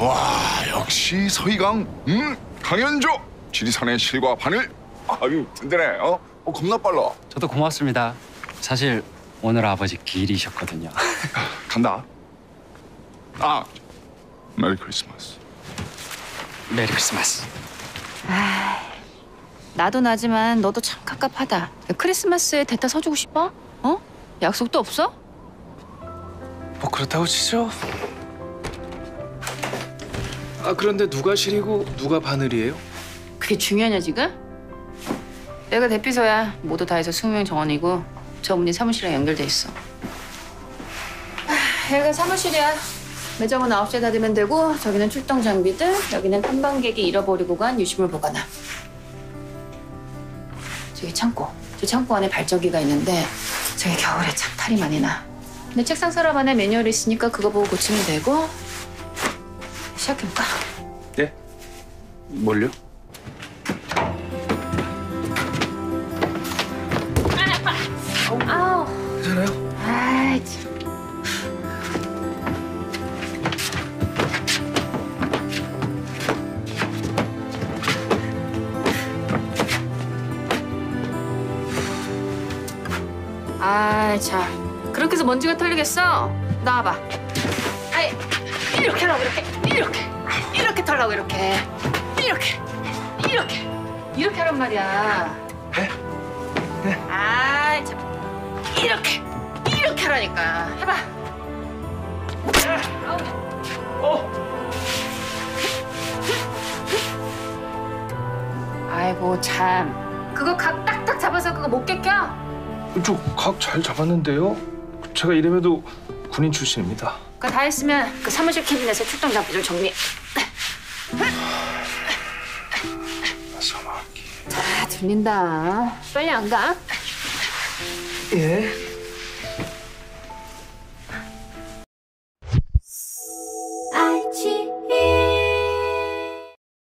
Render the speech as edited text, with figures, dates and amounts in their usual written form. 와, 역시 서희강, 강현조, 지리산의 실과 바늘. 아유, 든든해. 겁나 빨라. 저도 고맙습니다. 사실 오늘 아버지 기일이셨거든요. 간다. 아, 메리 크리스마스. 메리 크리스마스. 아, 나도 나지만 너도 참 갑갑하다. 크리스마스에 대타 서주고 싶어? 어? 약속도 없어? 뭐 그렇다고 치죠. 아, 그런데 누가 실이고 누가 바늘이에요? 그게 중요하냐 지금? 내가 대피소야. 모두 다 해서 20명 정원이고 저 문이 사무실이랑 연결돼 있어. 여기가 사무실이야. 매장은 9시에 닫으면 되고, 저기는 출동 장비들, 여기는 탐방객이 잃어버리고 간 유실물 보관함. 저기 창고. 저 창고 안에 발전기가 있는데 저기 겨울에 찬탈이 많이 나. 내 책상 서랍 안에 매뉴얼이 있으니까 그거 보고 고치면 되고. 시작해볼까? 네? 뭘요? 아우. 괜찮아요? 아이 참. 아이 참. 그렇게 해서 먼지가 털리겠어? 나와봐. 아이, 이렇게 하라고, 이렇게 털라고, 이렇게 하란 말이야. 네? 네. 아이 참. 이렇게 하라니까. 해봐. 아이고 참. 그거 각 딱딱 잡아서 그거 못 껴? 저 각 잘 잡았는데요. 제가 이름에도 군인 출신입니다. 그거 다 했으면 그 사무실 캐비넷에 출동 장비 좀 정리. 자, 들린다. 빨리 안 가? 예.